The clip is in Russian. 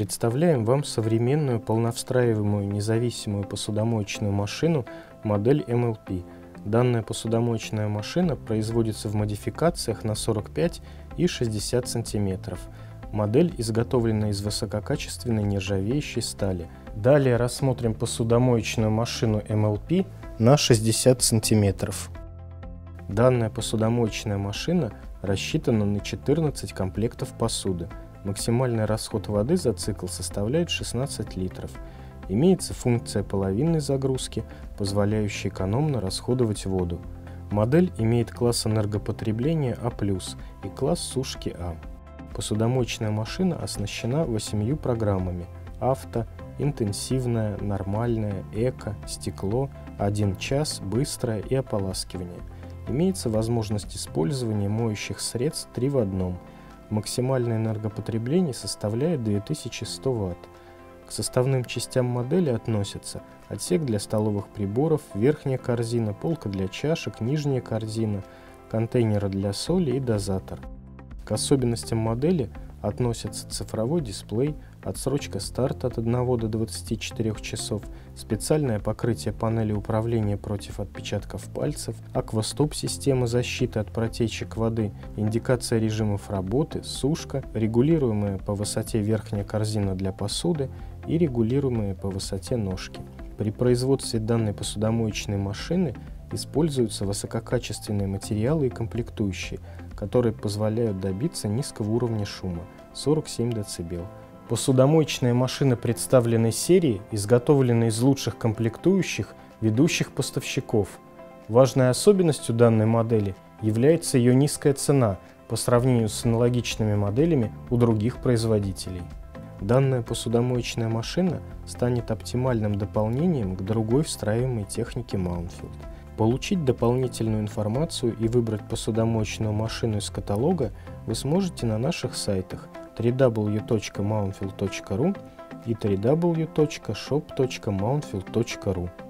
Представляем вам современную полновстраиваемую независимую посудомоечную машину модель MLP. Данная посудомоечная машина производится в модификациях на 45 и 60 см. Модель изготовлена из высококачественной нержавеющей стали. Далее рассмотрим посудомоечную машину MLP на 60 см. Данная посудомоечная машина рассчитана на 14 комплектов посуды. Максимальный расход воды за цикл составляет 16 литров. Имеется функция половинной загрузки, позволяющая экономно расходовать воду. Модель имеет класс энергопотребления А+, и класс сушки А. Посудомоечная машина оснащена 8 программами: авто, интенсивная, нормальная, эко, стекло, 1 час, быстрое и ополаскивание. Имеется возможность использования моющих средств 3 в одном. Максимальное энергопотребление составляет 2100 Вт. К составным частям модели относятся отсек для столовых приборов, верхняя корзина, полка для чашек, нижняя корзина, контейнеры для соли и дозатор. К особенностям модели относятся цифровой дисплей, отсрочка старта от 1 до 24 часов, специальное покрытие панели управления против отпечатков пальцев, аквастоп система защиты от протечек воды, индикация режимов работы, сушка, регулируемая по высоте верхняя корзина для посуды и регулируемые по высоте ножки. При производстве данной посудомоечной машины используются высококачественные материалы и комплектующие, которые позволяют добиться низкого уровня шума – 47 дБ. Посудомоечные машины представленной серии изготовлены из лучших комплектующих ведущих поставщиков. Важной особенностью данной модели является ее низкая цена по сравнению с аналогичными моделями у других производителей. Данная посудомоечная машина станет оптимальным дополнением к другой встраиваемой технике Maunfeld. Получить дополнительную информацию и выбрать посудомоечную машину из каталога вы сможете на наших сайтах www.maunfeld.ru и www.shop.maunfeld.ru.